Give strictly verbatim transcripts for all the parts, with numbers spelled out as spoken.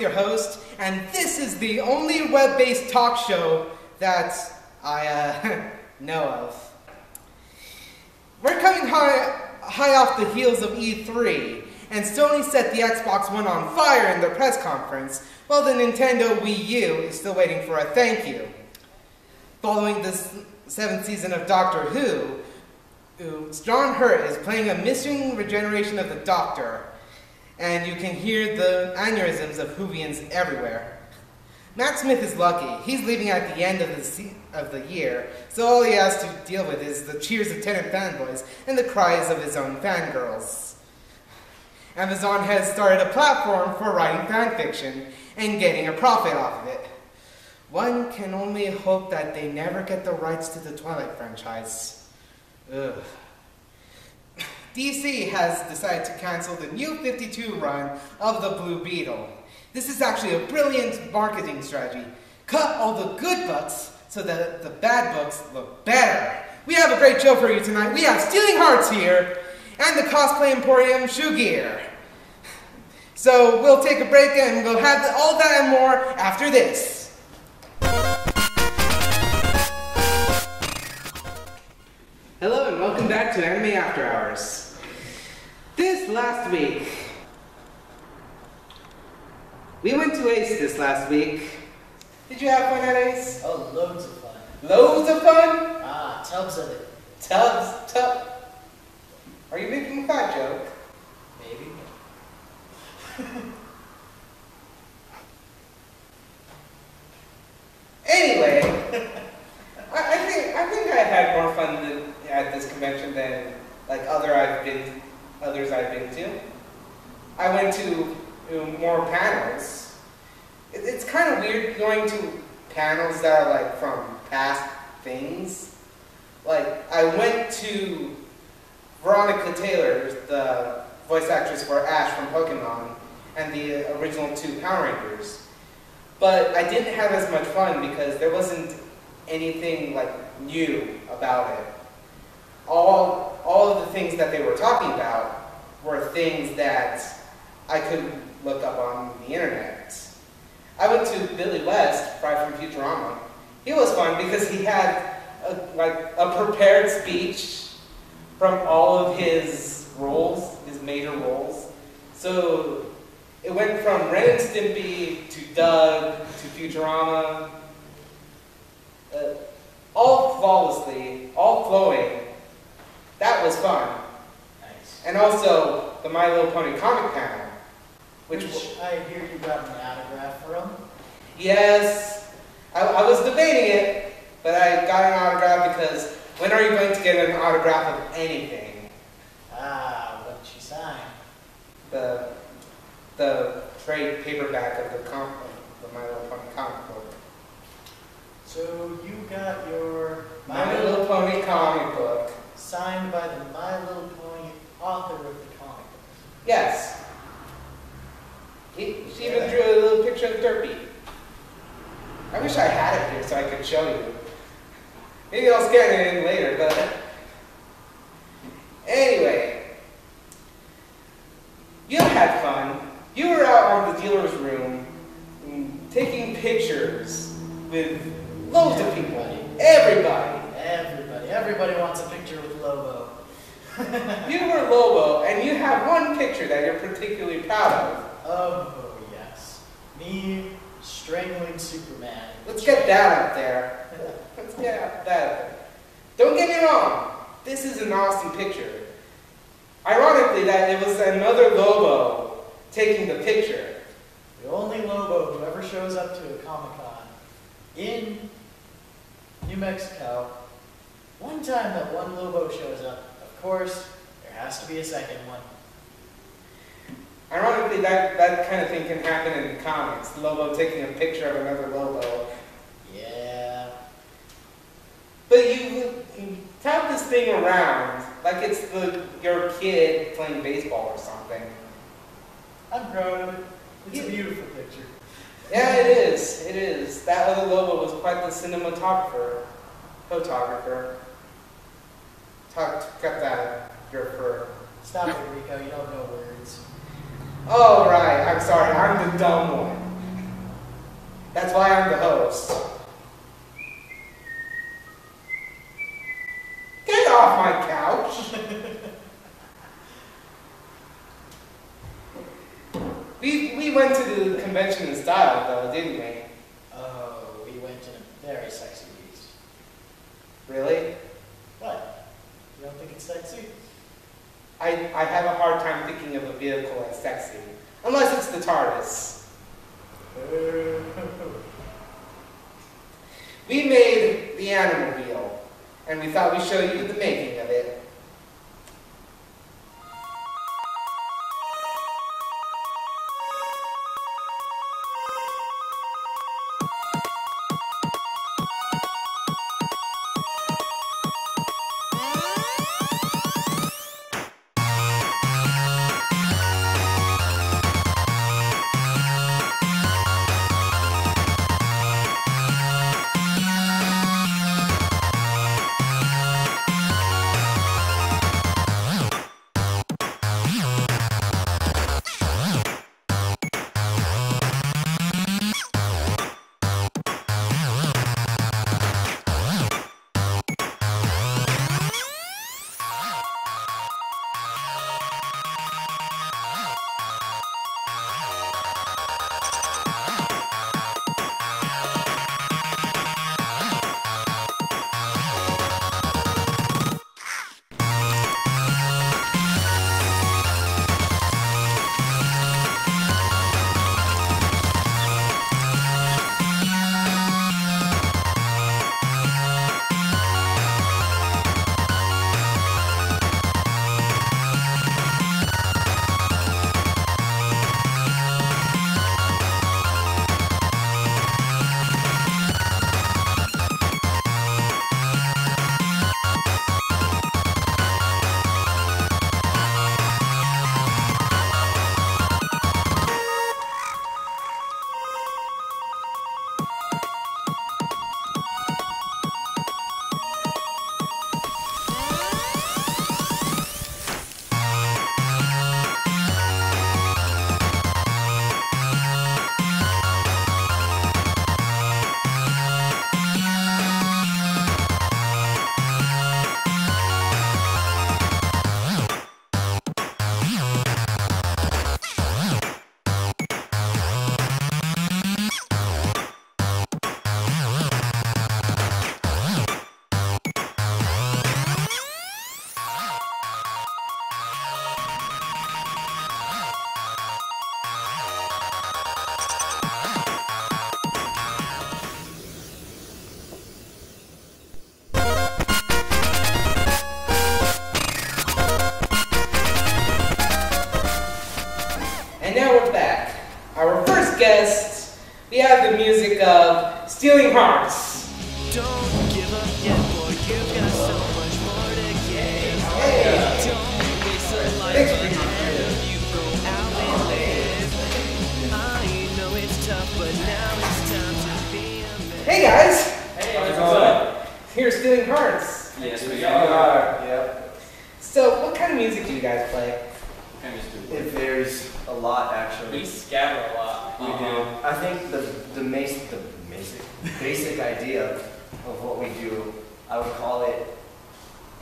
your host, and this is the only web-based talk show that I uh, know of. We're coming high, high off the heels of E three, and Sony set the Xbox One on fire in their press conference, while the Nintendo Wii U is still waiting for a thank you. Following the seventh season of Doctor Who, John Hurt is playing a missing regeneration of the Doctor, and you can whear the aneurysms of Whovians everywhere. Matt Smith is lucky. He's leaving at the end of the, se of the year, so all he has to deal with is the cheers of Tenet fanboys and the cries of his own fangirls. Amazon has started a platform for writing fanfiction and getting a profit off of it. One can only hope that they never get the rights to the Twilight franchise. Ugh. D C has decided to cancel the new fifty-two run of the Blue Beetle. This is actually a brilliant marketing strategy. Cut all the good books so that the bad books look better. We have a great show for you tonight. We have Stealing Hearts here and the cosplay emporium Shoe Gear. So we'll take a break and we'll have all that and more after this. Hello and welcome back to Anime After Hours. This last week, we went to Ace this last week. Did you have fun at Ace? Oh, loads of fun. Loads of fun? Ah, tubs of it. Tubs, tub. Are you making a fat joke? Maybe. Anyway, I, I think I think I had more fun than. At this convention than like other I've been, others I've been to. I went to you know, more panels. It, it's kind of weird going to panels that are like from past things. Like I went to Veronica Taylor, the voice actress for Ash from Pokemon, and the original two Power Rangers. But I didn't have as much fun because there wasn't anything like new about it. All, all of the things that they were talking about were things that I could look up on the internet. I went to Billy West, right from Futurama. He was fun because he had a, like a prepared speech from all of his roles, his major roles. So it went from Ren Stimpy to Doug to Futurama, uh, all flawlessly, all flowing. That was fun. Nice. And also the My Little Pony comic panel. Which, which I hear you got an autograph from. Yes. I, I was debating it, but I got an autograph because when are you going to get an autograph of anything? Ah, what did you sign? The, the trade paperback of the, comic, the My Little Pony comic book. So you got your My, My Little, Little Pony comic book. Signed by the My Little Pony author of the comic books. Yes. He, she yeah. even drew a little picture of Derpy. I wish I had it here so I could show you. Maybe I'll scan it in later, but... Anyway. You had fun. You were out on the dealer's room taking pictures with loads of people. Everybody. Everybody. Everybody wants a picture with Lobo. You were Lobo, and you have one picture that you're particularly proud of. Oh, yes. Me strangling Superman. Let's get that up there. Let's get that up there. Don't get me wrong. This is an awesome picture. Ironically, that it was another Lobo taking the picture. The only Lobo who ever shows up to a Comic-Con in New Mexico. One time that one Lobo shows up, of course, there has to be a second one. Ironically, that, that kind of thing can happen in the comics. Lobo taking a picture of another Lobo. Yeah. But you, you tap this thing around like it's the, your kid playing baseball or something. I'm proud of it. It's yeah. a beautiful picture. Yeah, it is. It is. That other Lobo was quite the cinematographer. Photographer. Talk, cut that, your fur. Stop it, Rico, you don't know words. Oh, right, I'm sorry, I'm the dumb one. That's why I'm the host. Get off my couch! we, we went to the convention in style, though, didn't we? Oh, we went in a very sexy piece. Really? What? You don't think it's sexy? I, I have a hard time thinking of a vehicle as sexy. Unless it's the TARDIS. We made the Animobile, and we thought we'd show you the making of it. Stealing Hearts. Don't give up yet, boy. You've got so much more to gain. Hey. Don't waste a life ahead of you. Go out and live. I know it's tough, but now it's time to be a man. Hey guys. Hey, how's it going? Here's Stealing Hearts. Yes, we are. Yep. So, what kind of music do you guys play? It varies a lot, actually. We scatter a lot. We do. I think the the most the basic idea of what we do, I would call it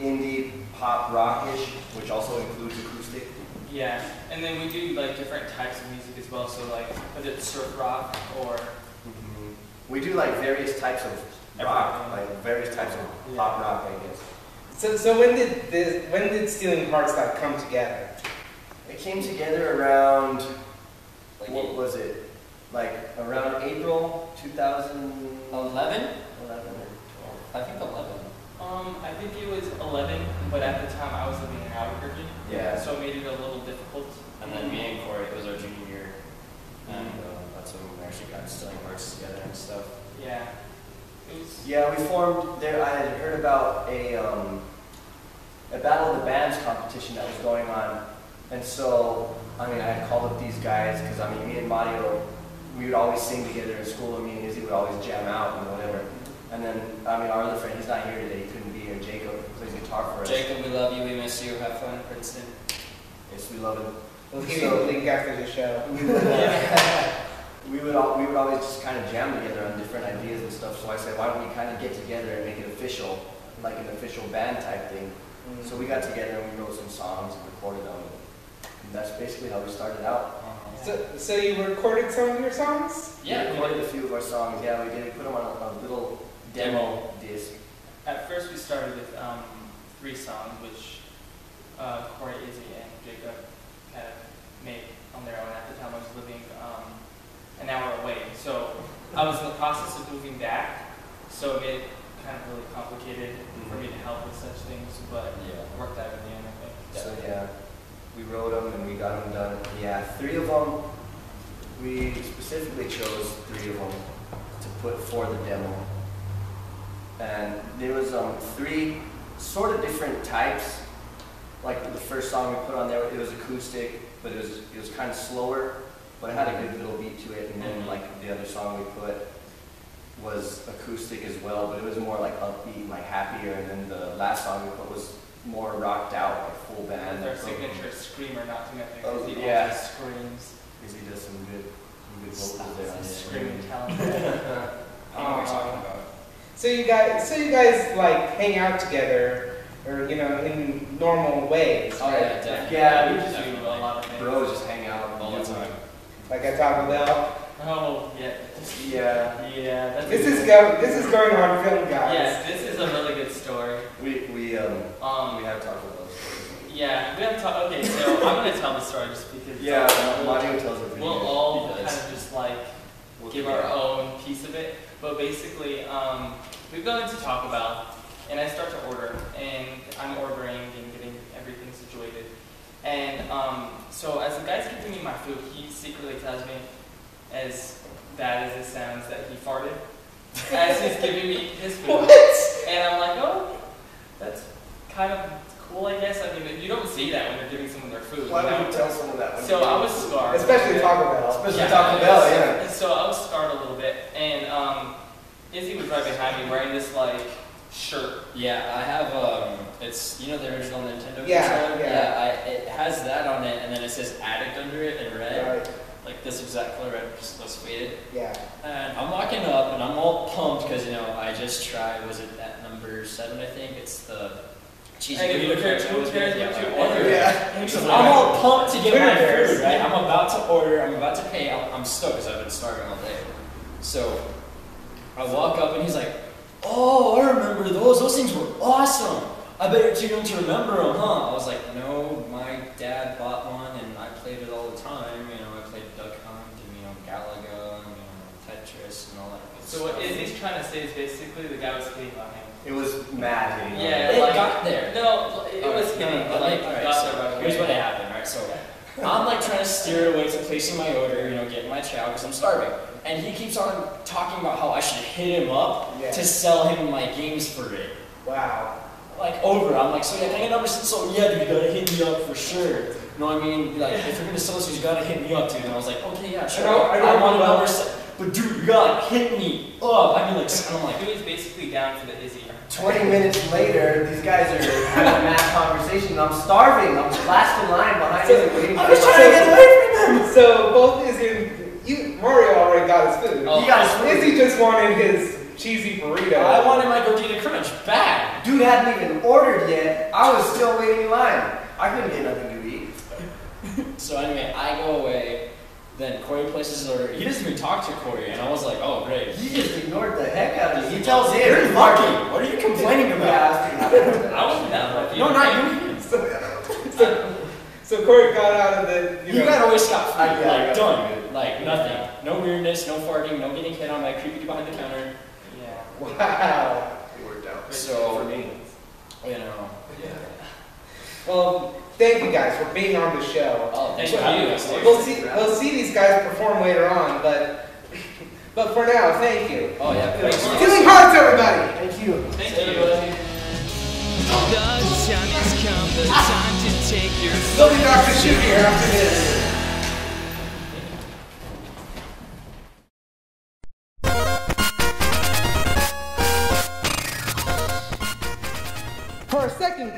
indie pop rockish, which also includes acoustic. Yeah, and then we do like different types of music as well. So like whether it's surf rock or mm-hmm. we do like various types of rock, like various types of yeah. pop rock, I guess. So so when did this, when did Stealing Hearts like come together? It came together around like what was it? Like around April two thousand eleven? eleven or twelve. I think eleven. Um, I think it was eleven, but at the time I was living in Albuquerque. Yeah. So it made it a little difficult. And then me and Corey, it was our junior year. And uh, that's when we actually got Stealing Hearts together and stuff. Yeah. It was yeah, we formed there. I had heard about a, um, a Battle of the Bands competition that was going on. And so, I mean, I had called up these guys because, I mean, me and Mario, we would always sing together in school, and me and Izzy would always jam out and whatever. And then, I mean, our other friend, he's not here today, he couldn't be here, Jacob, plays guitar for us. Jacob, we love you, we miss you, have fun in Princeton. Yes, we love it. We'll give you a link after the show. we would all, we would always just kind of jam together on different ideas and stuff. So I said, why don't we kind of get together and make it official, like an official band type thing. Mm-hmm. So we got together and we wrote some songs and recorded them. And that's basically how we started out. Uh-huh. So, so you recorded some of your songs? Yeah, we recorded a few of our songs. Yeah, we did. Put them on a, a little demo disc. At first, we started with um, three songs, which uh, Corey, Izzy, and Jacob kind of made on their own. At the time, I was living um, an hour away, so I was in the process of moving back. So it made it kind of really complicated mm-hmm. for me to help with such things, but yeah, worked out in the end, I think. Definitely. So yeah, we wrote them and we got them done. Yeah, three of them. We specifically chose three of them to put for the demo, and there was um three sort of different types. Like the first song we put on there, it was acoustic, but it was it was kind of slower, but it had a good little beat to it. And then like the other song we put was acoustic as well, but it was more like upbeat, like happier. And then the last song we put was more rocked out, like full band. Their signature screamer, not to mention. Oh he yeah, screams. Because he does some good, some good vocals there. On screaming talent. I know what you're talking about. So you guys, so you guys like hang out together, or you know, in normal ways. Oh right? Yeah, definitely. Yeah, we just do a lot of things. Bros just hang out all the time. Like at Taco Bell. Oh yeah. Yeah. Yeah. That's this is go, This is going on film, guys. Yes, this is a really good story. We we um, um we have Taco Bell stories. Yeah, we have Taco. Okay, so I'm gonna tell the story just because. Yeah, Mario tells it. We'll all kind of just like we'll give our own piece of it. But basically, um, we go into Taco Bell, and I start to order, and I'm ordering and getting everything situated. And um, so as the guy's giving me my food, he secretly tells me, as bad as it sounds, that he farted as he's giving me his food. What? And I'm like, oh, that's kind of cool, I guess. I mean, you don't see that when you're giving someone their food. Why would you tell someone that? So I was scarred. Especially Taco Bell. Especially yeah, Taco Bell, was, yeah. So I was scarred a little bit, and um, Izzy was right behind me wearing this, like, shirt. Yeah, I have, um, it's, you know the original Nintendo yeah, controller? Yeah, yeah. I, it has that on it, and then it says Addict under it in red. Right. Like this exact color red, just less faded. Yeah. And I'm walking up, and I'm all pumped, because, you know, I just tried, was it at number seven, I think? It's the... Jeez, hey, you look at two pairs of two orders. Yeah. So I'm all pumped to get my food, right? I'm about to order. I'm about to pay. I'm, I'm stoked because I've been starving all day. So I walk up and he's like, "Oh, I remember those. Those things were awesome. I bet you're too young to remember them, huh?" I was like, "No, my dad bought one and I played it all the time. You know, I played Duck Hunt and you know Galaga and you know Tetris and all that." Good so stuff. What Izzy's trying to say is basically the guy was hitting on him. It was mad hitting. Yeah, it like, got there. No, it all was hitting. Right, like, right, got so there. Here's what happened, right? So I'm like trying to steer away to placing my order, you know, getting my chow because I'm starving. And he keeps on talking about how I should hit him up yeah. to sell him my games for it. Wow. Like over. I'm like, so yeah, can I get numbers? So yeah, dude, you gotta hit me up for sure. You know what I mean? Like, if you're gonna sell this, you gotta hit me up, dude. And I was like, okay, yeah, sure. I, don't, I, don't I want numbers, but dude, you gotta hit me up. I mean, like, so I'm like, dude, he's basically down for the Izzy. twenty minutes later, these guys are having a mad conversation, and I'm starving. I'm last in line behind so, him. I'm just trying to get away from him. So both Izzy and you, Mario already got his food. Oh, he got his food. Izzy just wanted his cheesy burrito. I wanted my Gordita Crunch back. Dude hadn't even ordered yet. I was still waiting in line. I couldn't get nothing to eat. So anyway, I go away. Then Corey places his order. He doesn't even talk to Corey, and I was like, "Oh, great." He just ignored the heck out of me. He tells him, "You're lucky. What are you complaining about?" Yeah, I wasn't that lucky. No, not you. So, so, so Corey got out of the. You, you know, got always got food. I, yeah, like I got done. Food. Like nothing. No weirdness. No farting. No getting hit on by creepy behind the counter. Yeah. Wow. It worked out. So for me, you know. Yeah. Well. Thank you guys for being on the show. Oh, thank you. We'll see, we'll see these guys perform later on, but but for now, thank you. Oh yeah. Stealing Hearts, everybody. Thank you. Thank you. The time has come. The time to take your. We'll be Doctor Shoe Gear after this.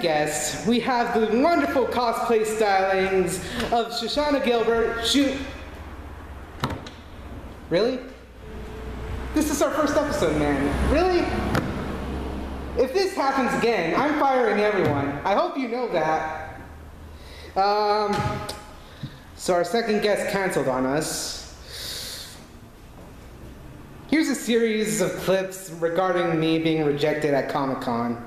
Guests, we have the wonderful cosplay stylings of Shoshana Gilbert, Shoe Really? This is our first episode, man. Really? If this happens again, I'm firing everyone. I hope you know that. Um, so our second guest canceled on us. Here's a series of clips regarding me being rejected at Comic-Con.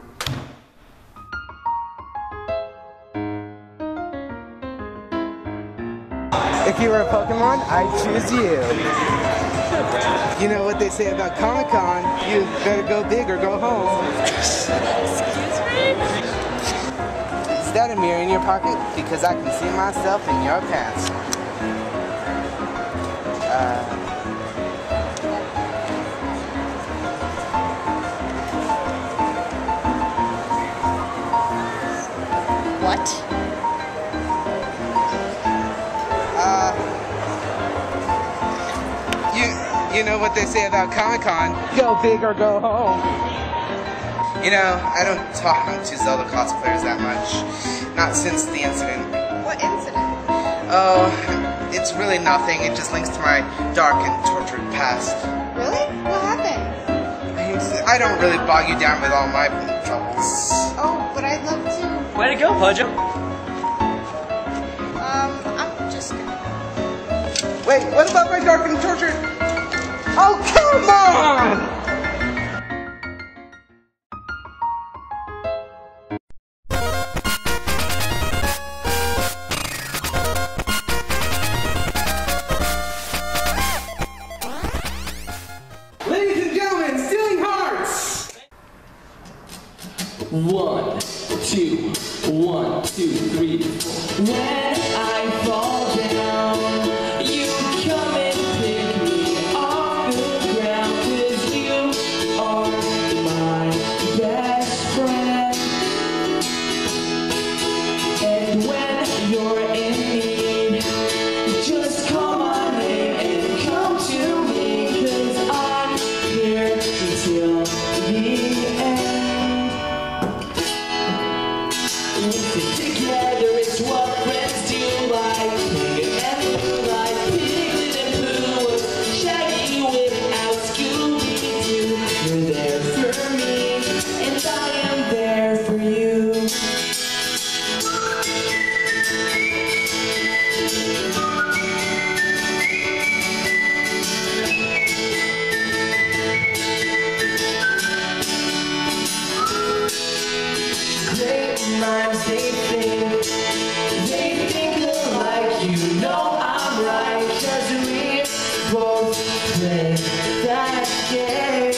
If you were a Pokemon, I choose you. You know what they say about Comic-Con, you better go big or go home. Excuse me? Is that a mirror in your pocket? Because I can see myself in your pants. Uh... What? Uh, you, you know what they say about Comic-Con. Go big or go home. You know, I don't talk to Zelda cosplayers that much. Not since the incident. What incident? Oh, it's really nothing. It just links to my dark and tortured past. Really? What happened? I don't really bog you down with all my troubles. Oh, but I'd love to. Way to go, Pudgeon. Um, I'm just gonna... Wait, what about my dark and tortured? Oh, come on! Ladies and gentlemen, Stealing Hearts! One, two... One, two, three, four. When I fall down, you come and pick me off the ground, 'cause you are my best friend. And when you're in need, just call my name and come to me, 'cause I'm here until the end. Together it's what friends do, like pig and blue, like pig and blue, shaggy without Scooby-Doo. You're there for me, and I am there for you. Great minds, they think, they think alike, you know I'm right, 'cause we both play that game.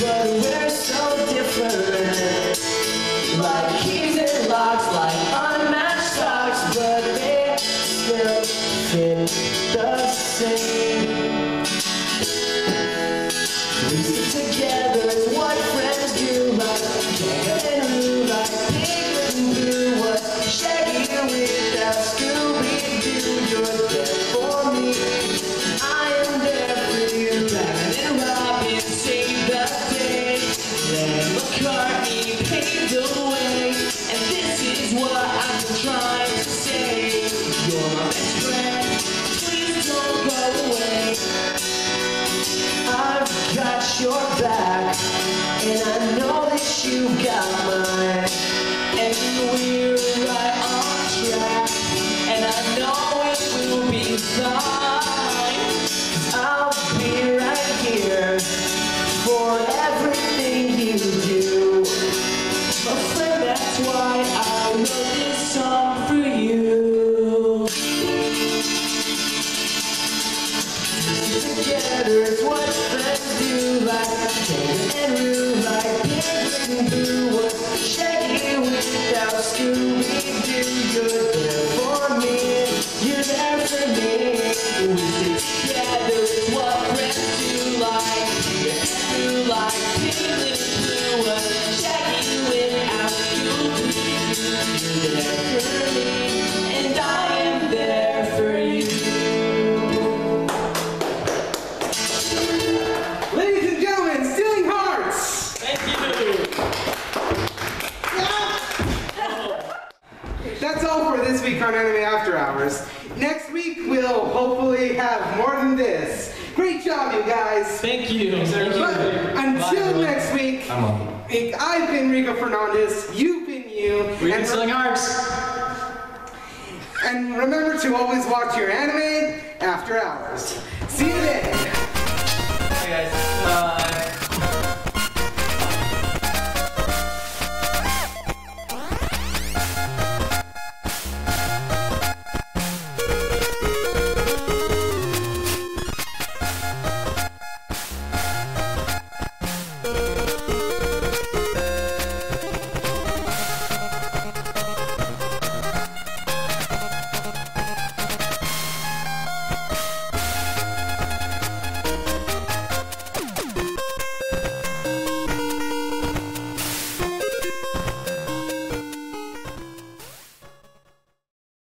But we're so different, like keys and locks, like unmatched socks, but they still fit the same. We sit together as one friend. That's all for this week on Anime After Hours. Next week, we'll will hopefully have more than this. Great job, you guys. Thank you. Thank you. Until Bye. next week, I'm I've been Rico Fernandez. You've been you. We've been Stealing Hearts. And remember to always watch your anime after hours. See you then. Hey guys. Bye.